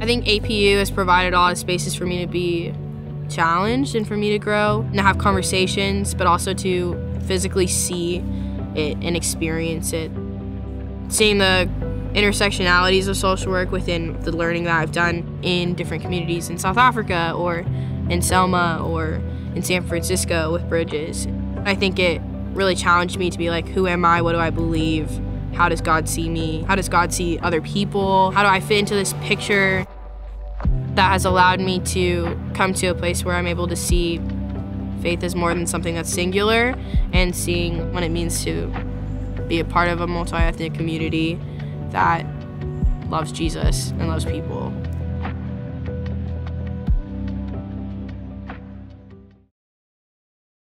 I think APU has provided a lot of spaces for me to be challenged and for me to grow and to have conversations, but also to physically see it and experience it. Seeing the intersectionalities of social work within the learning that I've done in different communities in South Africa or in Selma or in San Francisco with Bridges, I think it really challenged me to be like, who am I? What do I believe? How does God see me? How does God see other people? How do I fit into this picture? That has allowed me to come to a place where I'm able to see faith as more than something that's singular, and seeing what it means to be a part of a multi-ethnic community that loves Jesus and loves people.